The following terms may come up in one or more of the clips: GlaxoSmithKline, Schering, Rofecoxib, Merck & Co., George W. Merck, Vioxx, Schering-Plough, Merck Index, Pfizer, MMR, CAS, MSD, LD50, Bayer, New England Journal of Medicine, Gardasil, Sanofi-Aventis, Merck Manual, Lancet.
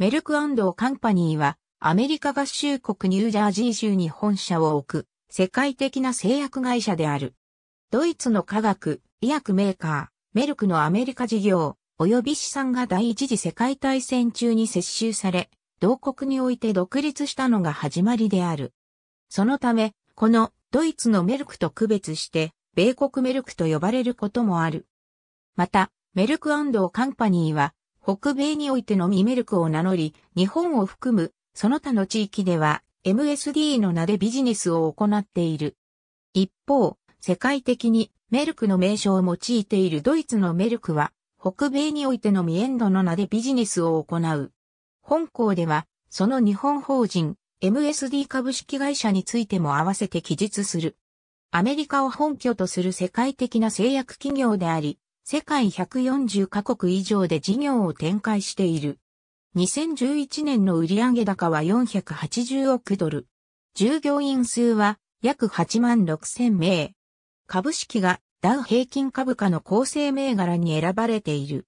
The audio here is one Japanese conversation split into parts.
メルク&カンパニーはアメリカ合衆国ニュージャージー州に本社を置く世界的な製薬会社である。ドイツの化学、医薬メーカー、メルクのアメリカ事業及び資産が第一次世界大戦中に接収され、同国において独立したのが始まりである。そのため、このドイツのメルクと区別して、米国メルクと呼ばれることもある。また、メルク&カンパニーは、北米においてのみメルクを名乗り、日本を含む、その他の地域では、MSD の名でビジネスを行っている。一方、世界的にメルクの名称を用いているドイツのメルクは、北米においてのミエンドの名でビジネスを行う。本項では、その日本法人、MSD 株式会社についても合わせて記述する。アメリカを本拠とする世界的な製薬企業であり、世界140カ国以上で事業を展開している。2011年の売上高は480億ドル。従業員数は約8万6,000名。株式がダウ平均株価の構成銘柄に選ばれている。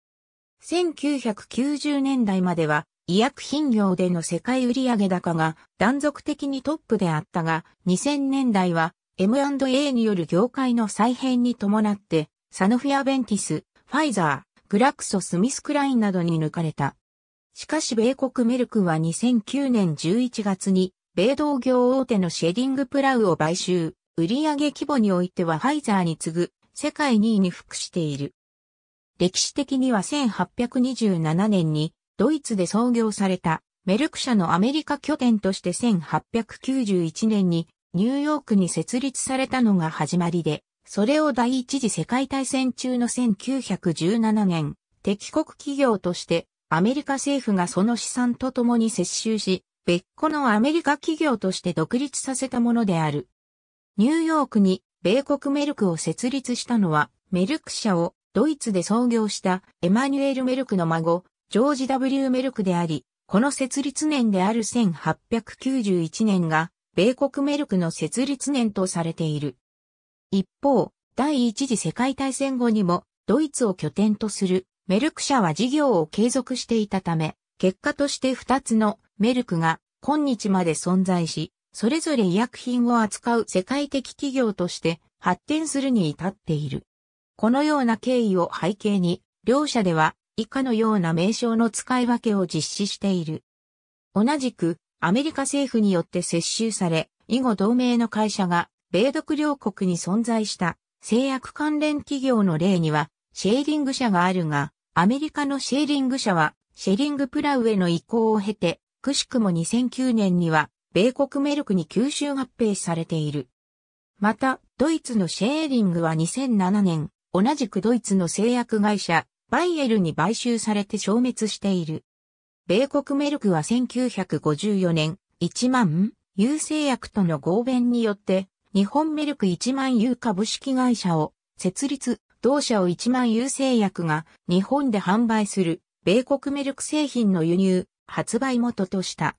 1990年代までは医薬品業での世界売上高が断続的にトップであったが、2000年代は M&A による業界の再編に伴って、サノフィアベンティス、ファイザー、グラクソスミスクラインなどに抜かれた。しかし米国メルクは2009年11月に、米同業大手のシェディングプラウを買収、売上規模においてはファイザーに次ぐ世界2位に服している。歴史的には1827年にドイツで創業されたメルク社のアメリカ拠点として1891年にニューヨークに設立されたのが始まりで、それを第一次世界大戦中の1917年、敵国企業としてアメリカ政府がその資産とともに接収し、別個のアメリカ企業として独立させたものである。ニューヨークに米国メルクを設立したのは、メルク社をドイツで創業したエマニュエル・メルクの孫、ジョージ・ W ・メルクであり、この設立年である1891年が、米国メルクの設立年とされている。一方、第一次世界大戦後にもドイツを拠点とするメルク社は事業を継続していたため、結果として2つのメルクが今日まで存在し、それぞれ医薬品を扱う世界的企業として発展するに至っている。このような経緯を背景に、両社では以下のような名称の使い分けを実施している。同じくアメリカ政府によって接収され、以後同盟の会社が米独両国に存在した製薬関連企業の例にはシェーディング社があるが、アメリカのシェーディング社はシェディングプラウへの移行を経て、くしくも2009年には米国メルクに吸収合併されている。また、ドイツのシェーディングは2007年、同じくドイツの製薬会社バイエルに買収されて消滅している。米国メルクは1954年、1万U製薬との合弁によって、日本メルク1万U株式会社を設立、同社を1万U製薬が日本で販売する米国メルク製品の輸入、発売元とした。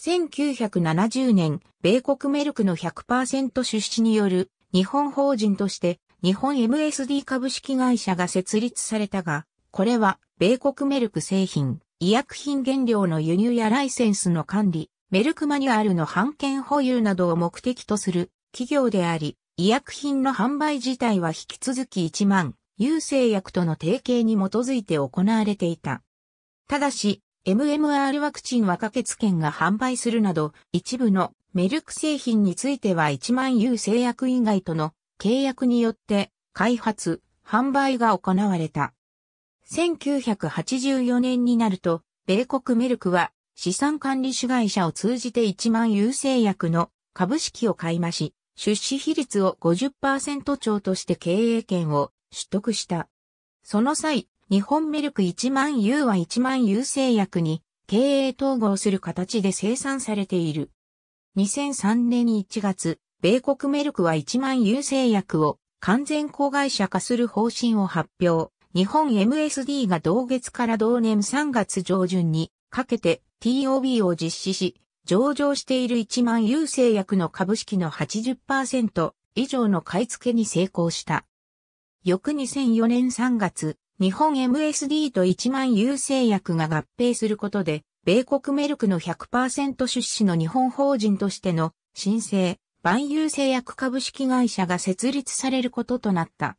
1970年、米国メルクの 100% 出資による日本法人として日本 MSD 株式会社が設立されたが、これは米国メルク製品、医薬品原料の輸入やライセンスの管理、メルクマニュアルの版権保有などを目的とする企業であり、医薬品の販売自体は引き続き1万U製薬との提携に基づいて行われていた。ただし、MMR ワクチンは可決権が販売するなど、一部のメルク製品については1万U製薬以外との契約によって開発、販売が行われた。1984年になると、米国メルクは、資産管理子会社を通じて1万U製薬の株式を買い増し、出資比率を 50% 超として経営権を取得した。その際、日本メルク1万Uは1万U製薬に経営統合する形で生産されている。2003年1月、米国メルクは1万U製薬を完全子会社化する方針を発表。日本 MSD が同月から同年3月上旬にかけて、TOB を実施し、上場している1万U製薬の株式の 80% 以上の買い付けに成功した。翌2004年3月、日本 MSD と1万U製薬が合併することで、米国メルクの 100% 出資の日本法人としての新生万有製薬株式会社が設立されることとなった。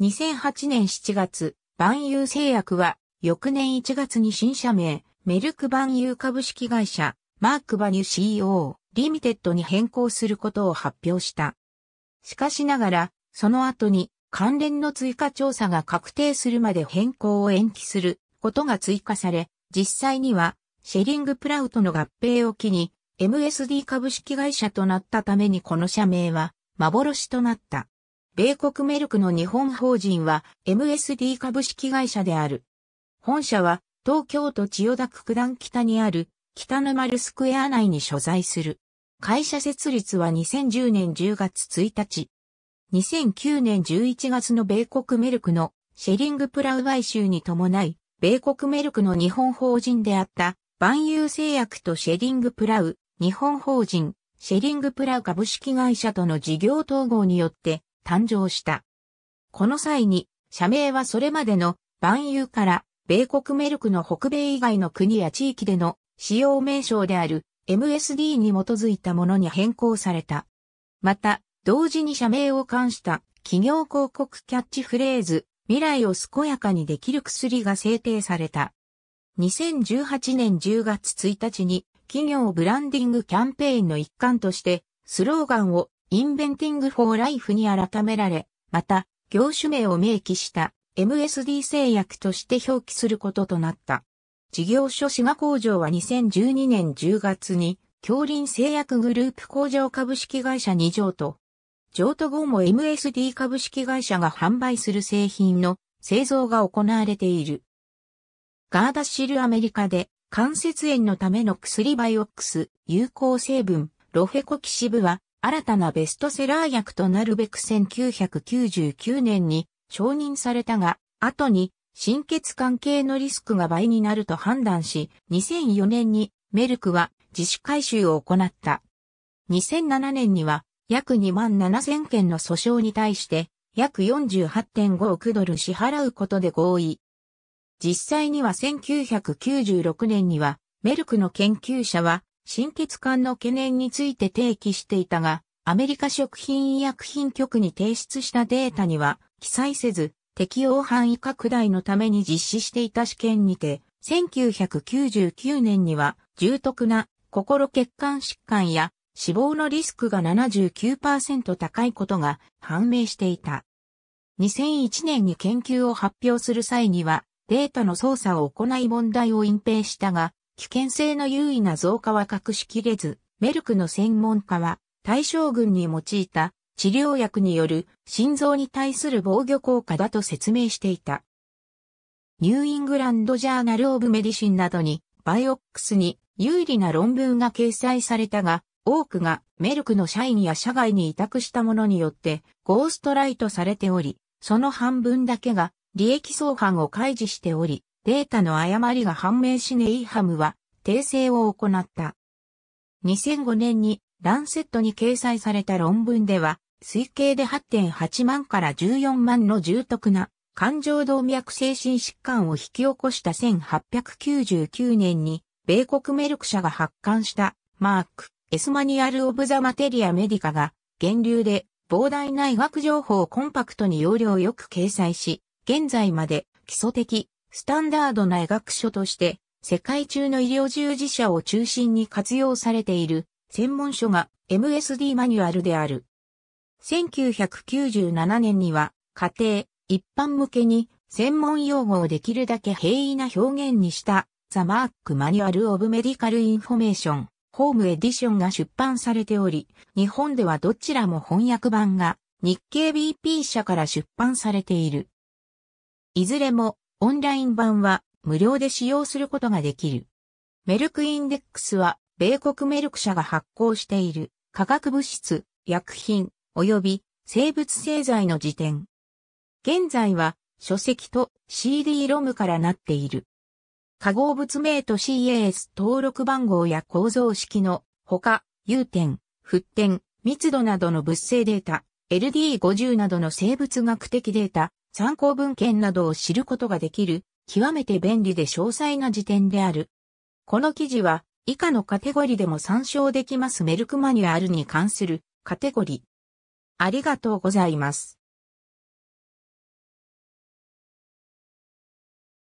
2008年7月、万有製薬は翌年1月に新社名、メルク万有株式会社、マーク・バニュ CO、リミテッドに変更することを発表した。しかしながら、その後に関連の追加調査が確定するまで変更を延期することが追加され、実際にはシェリングプラウとの合併を機に MSD 株式会社となったためにこの社名は幻となった。米国メルクの日本法人は MSD 株式会社である。本社は東京都千代田区九段北にある北の丸スクエア内に所在する。会社設立は2010年10月1日。2009年11月の米国メルクのシェリングプラウ買収に伴い、米国メルクの日本法人であった万有製薬とシェリングプラウ日本法人シェリングプラウ株式会社との事業統合によって誕生した。この際に社名はそれまでの万有から米国メルクの北米以外の国や地域での使用名称であるMSD に基づいたものに変更された。また、同時に社名を冠した企業広告キャッチフレーズ、未来を健やかにできる薬が制定された。2018年10月1日に企業ブランディングキャンペーンの一環として、スローガンを Inventing for Life に改められ、また、業種名を明記した MSD 製薬として表記することとなった。事業所滋賀工場は2012年10月に、杏林製薬グループ工場株式会社に譲渡。譲渡後も MSD 株式会社が販売する製品の製造が行われている。ガーダシルアメリカで関節炎のための薬バイオックス有効成分ロフェコキシブは新たなベストセラー薬となるべく1999年に承認されたが、後に心血管系のリスクが倍になると判断し、2004年にメルクは自主回収を行った。2007年には約2万7,000件の訴訟に対して約 48.5 億ドル支払うことで合意。実際には1996年にはメルクの研究者は心血管の懸念について提起していたが、アメリカ食品医薬品局に提出したデータには記載せず、適用範囲拡大のために実施していた試験にて、1999年には重篤な心血管疾患や死亡のリスクが 79% 高いことが判明していた。2001年に研究を発表する際には、データの操作を行い問題を隠蔽したが、危険性の優位な増加は隠しきれず、メルクの専門家は対象群に用いた治療薬による心臓に対する防御効果だと説明していた。ニューイングランドジャーナルオブメディシンなどにバイオックスに有利な論文が掲載されたが、多くがメルクの社員や社外に委託したものによってゴーストライトされており、その半分だけが利益相反を開示しており、データの誤りが判明しネイハムは訂正を行った。2005年にランセットに掲載された論文では、推計で 8.8 万から14万の重篤な冠状動脈性心疾患を引き起こした1899年に米国メルク社が発刊したマーク・エスマニアル・オブ・ザ・マテリア・メディカが源流で膨大な医学情報をコンパクトに要領よく掲載し、現在まで基礎的スタンダードな医学書として世界中の医療従事者を中心に活用されている専門書が MSD マニュアルである。1997年には家庭、一般向けに専門用語をできるだけ平易な表現にしたザ・マーク・マニュアル・オブ・メディカル・インフォメーション、ホームエディションが出版されており、日本ではどちらも翻訳版が日経 BP 社から出版されている。いずれもオンライン版は無料で使用することができる。メルクインデックスは米国メルク社が発行している化学物質、薬品、及び生物製剤の辞典。現在は書籍と CD-ROM からなっている。化合物名と CAS 登録番号や構造式のほか、融点、沸点、密度などの物性データ、LD50 などの生物学的データ、参考文献などを知ることができる、極めて便利で詳細な辞典である。この記事は以下のカテゴリでも参照できますメルクマニュアルに関するカテゴリ。ありがとうございます。